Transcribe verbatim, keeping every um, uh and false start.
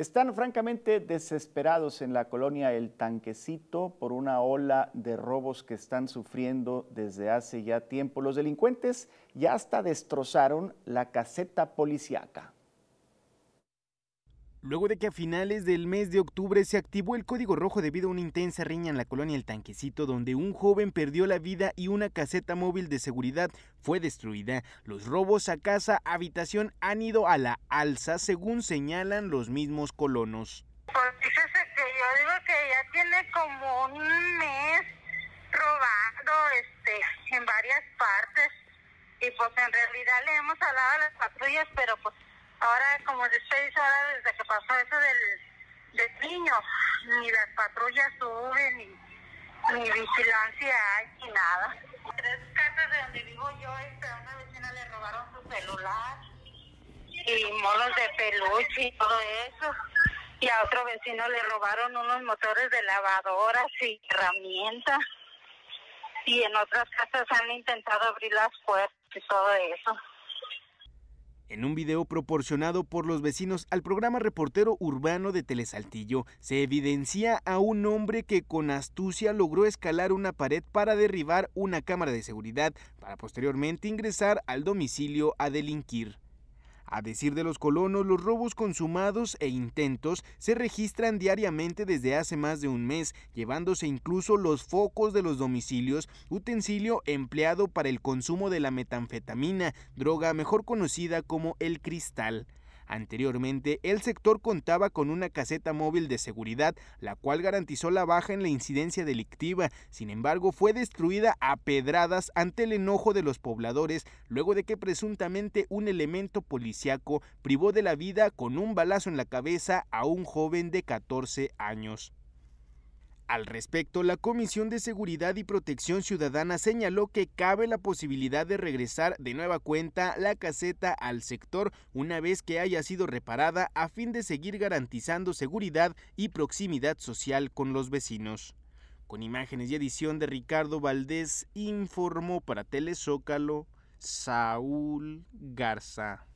Están francamente desesperados en la colonia El Tanquecito por una ola de robos que están sufriendo desde hace ya tiempo. Los delincuentes ya hasta destrozaron la caseta policiaca. Luego de que a finales del mes de octubre se activó el Código Rojo debido a una intensa riña en la colonia El Tanquecito, donde un joven perdió la vida y una caseta móvil de seguridad fue destruida. Los robos a casa, habitación han ido a la alza, según señalan los mismos colonos. Pues fíjese que yo digo que ya tiene como un mes robando este, en varias partes y pues en realidad le hemos hablado a las patrullas, pero pues ahora como de seis horas desde que pasó eso del, del niño, ni las patrullas suben, ni, ni vigilancia hay, ni nada. Tres casas de donde vivo yo, a una vecina le robaron su celular y monos de peluche y todo eso. Y a otro vecino le robaron unos motores de lavadoras y herramientas. Y en otras casas han intentado abrir las puertas y todo eso. En un video proporcionado por los vecinos al programa Reportero Urbano de Telesaltillo, se evidencia a un hombre que con astucia logró escalar una pared para derribar una cámara de seguridad para posteriormente ingresar al domicilio a delinquir. A decir de los colonos, los robos consumados e intentos se registran diariamente desde hace más de un mes, llevándose incluso los focos de los domicilios, utensilio empleado para el consumo de la metanfetamina, droga mejor conocida como el cristal. Anteriormente, el sector contaba con una caseta móvil de seguridad, la cual garantizó la baja en la incidencia delictiva. Sin embargo, fue destruida a pedradas ante el enojo de los pobladores, luego de que presuntamente un elemento policiaco privó de la vida con un balazo en la cabeza a un joven de catorce años. Al respecto, la Comisión de Seguridad y Protección Ciudadana señaló que cabe la posibilidad de regresar de nueva cuenta la caseta al sector una vez que haya sido reparada a fin de seguir garantizando seguridad y proximidad social con los vecinos. Con imágenes y edición de Ricardo Valdés, informó para Telezócalo, Saúl Garza.